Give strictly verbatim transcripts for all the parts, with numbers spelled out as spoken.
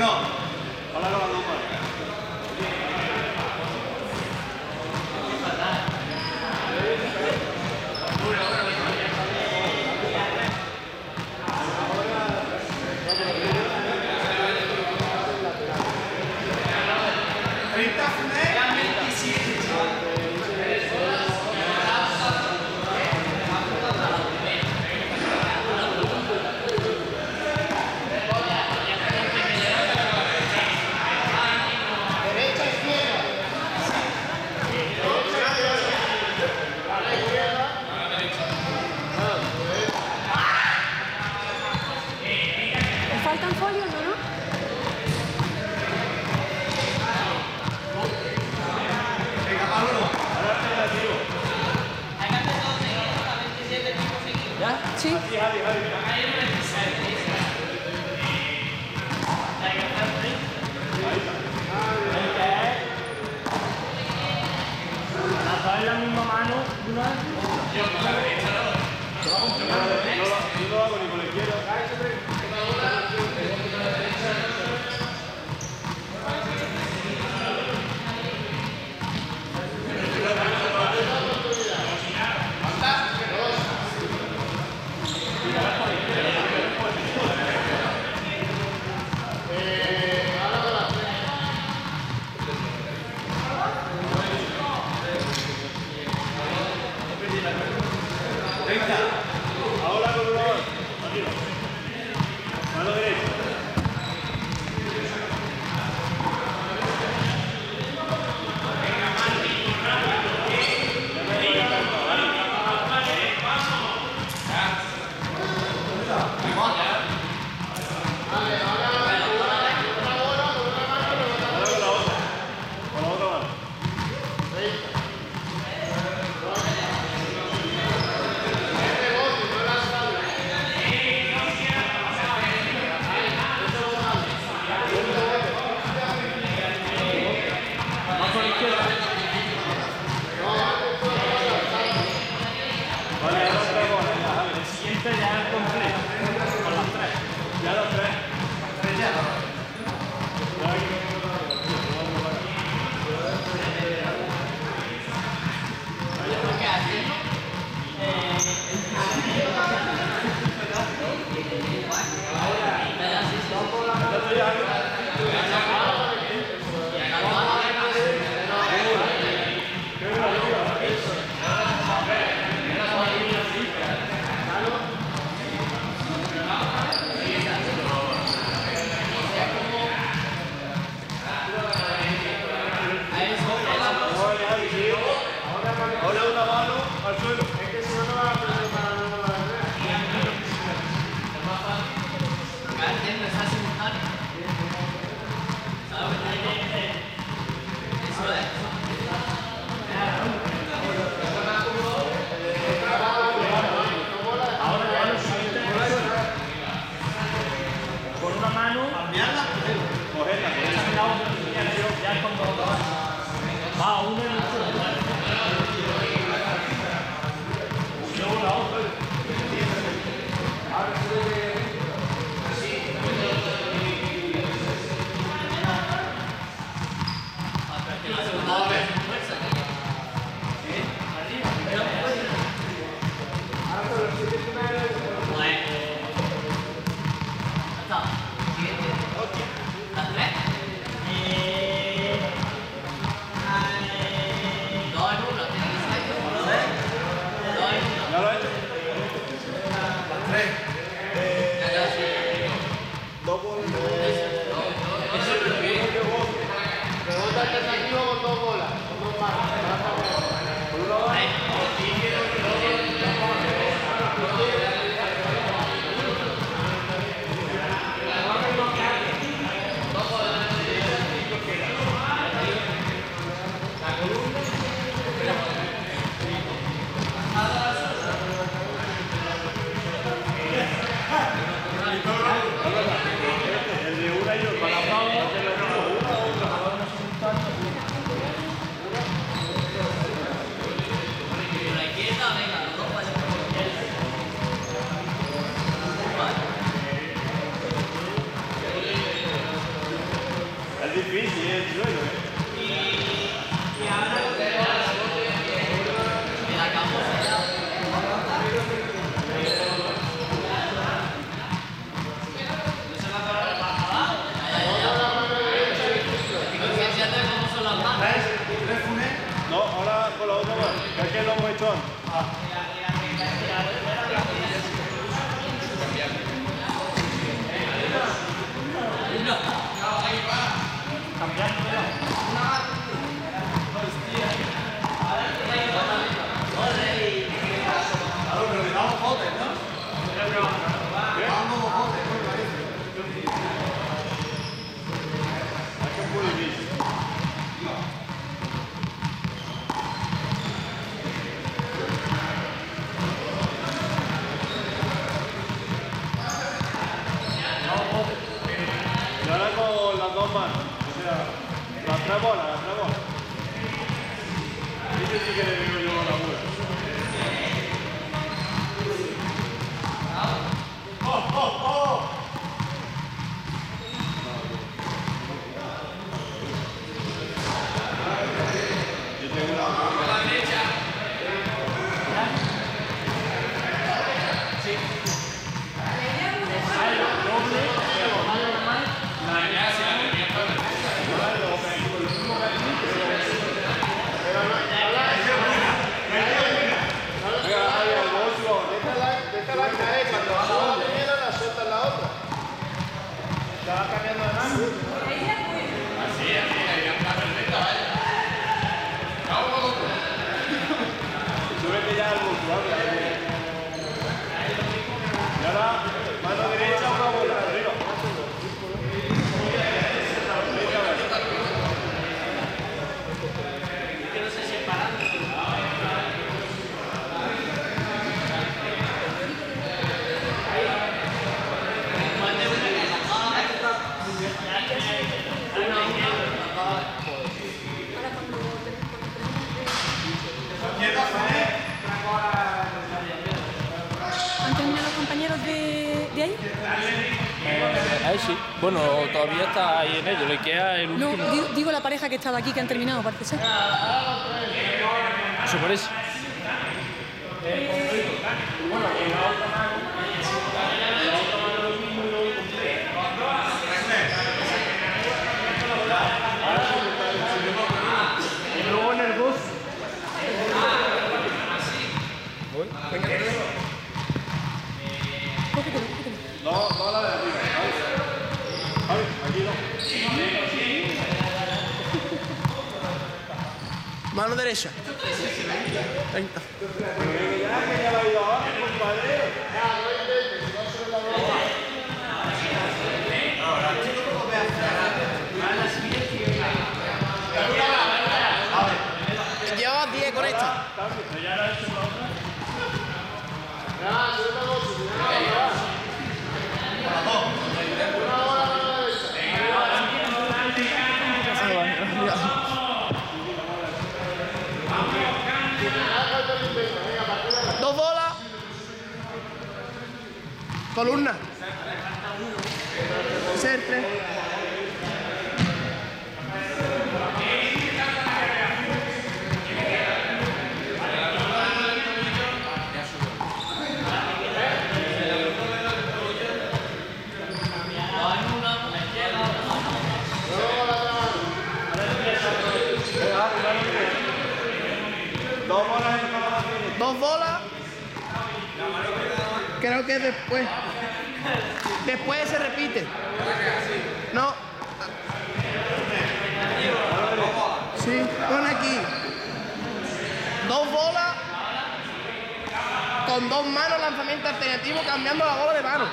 Siguiente. Ok. ¿A tres? Eh... Que estaba aquí, que han terminado, parece ser. Eso parece. Mano derecha. treinta. Lleva diez con esta. Columna. Certre. Dos bolas. Creo que después. Después se repite. No. Sí, pon aquí. Dos bolas. Con dos manos, lanzamiento alternativo, cambiando la bola de mano.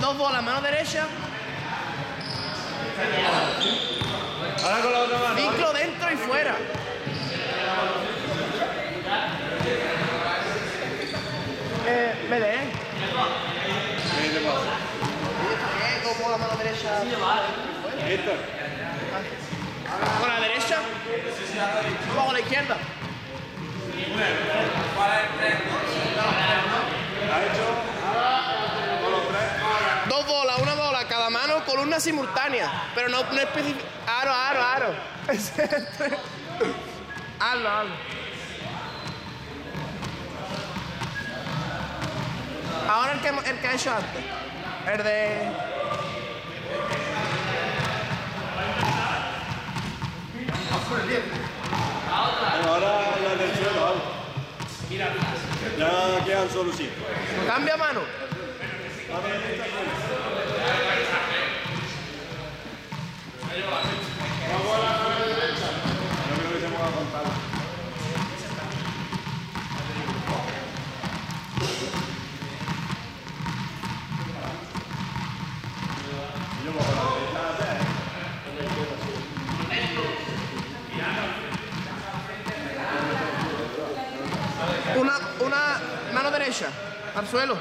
Dos bolas, mano derecha. Ahora con la otra mano. Ciclo dentro y fuera. Eh, me dé. luego pongo la mano derecha. Listo. Con la derecha. Luego con la izquierda. Dos bolas, una bola, cada mano, columna simultánea. Pero no, no específico. Aro, aro, aro. Hazlo, hazlo. Ahora el que, el que ha hecho antes. El de... Ahora la del suelo. Ya quedan solo cinco. Cambia mano. Una, una mano derecha, al suelo.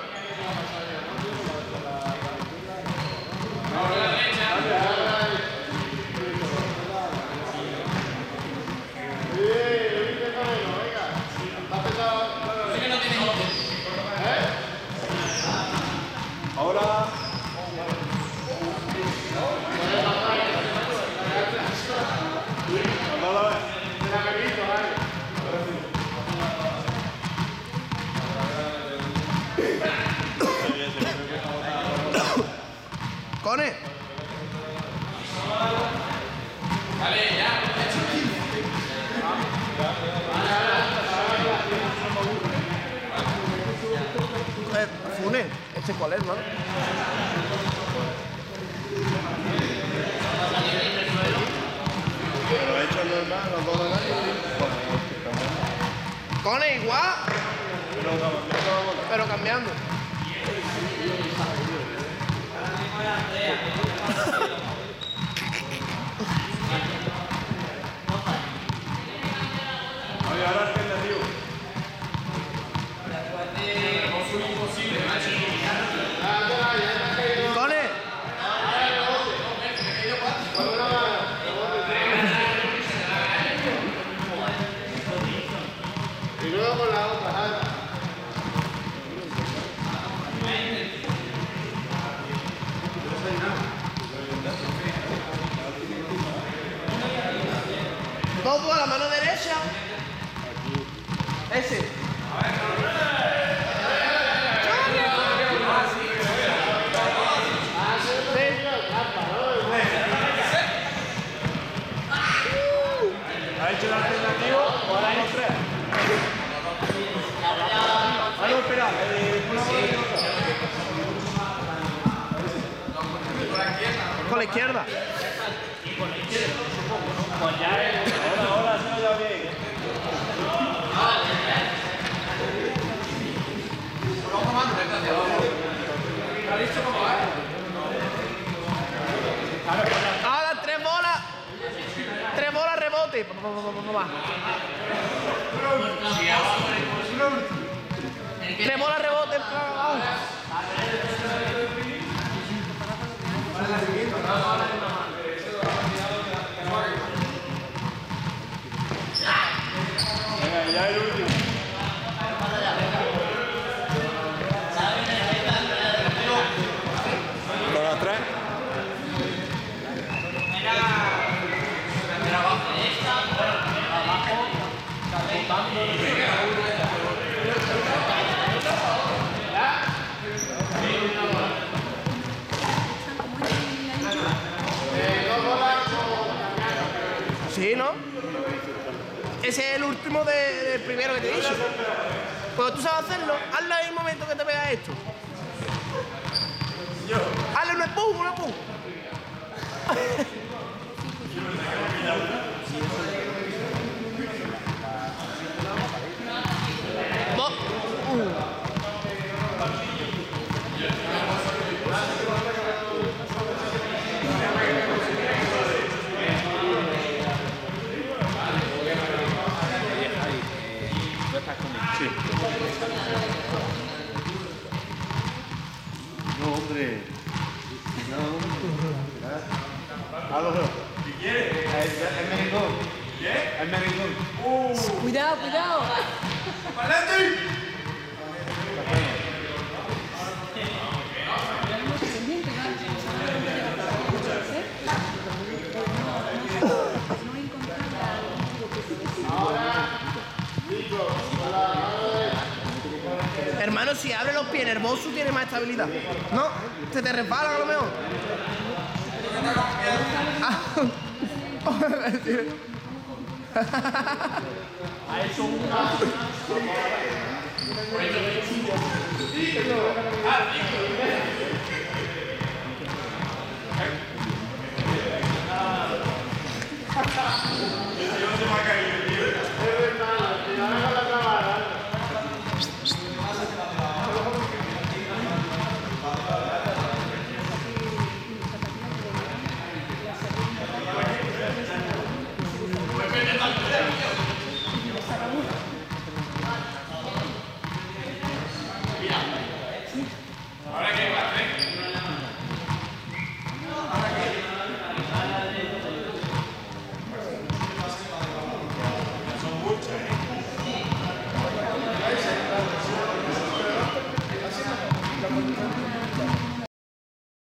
Cone. Vale, ya. Eh, Funes, ¿este cuál es, mano? Cone igual. Pero cambiando. Oye, ahora alternativo. ¡Cone! Y luego con la otra. Todo a la mano derecha. Ese. ¿Ha hecho el alternativo o ahora los tres? Vamos a esperar. Con la izquierda. Con la izquierda, supongo, ¿no? Ahora, ahora, se lo da bien. Ahora, tres bolas. Tres bolas, rebote. Tres bolas, rebote. Ya el último. ¿Con las tres? Sí, ¿no? Ese es el último del de primero que te he dicho. Cuando tú sabes hacerlo, hazlo en el momento que te pegas esto. Hazle un espum, un espum. No, hombre. No. Oh. Cuidado, cuidado. ¡Palante! Hermano, si abre los pies nervoso tiene más estabilidad. ¿No? Se te resbala a lo mejor. Ha hecho un paso. Thank you.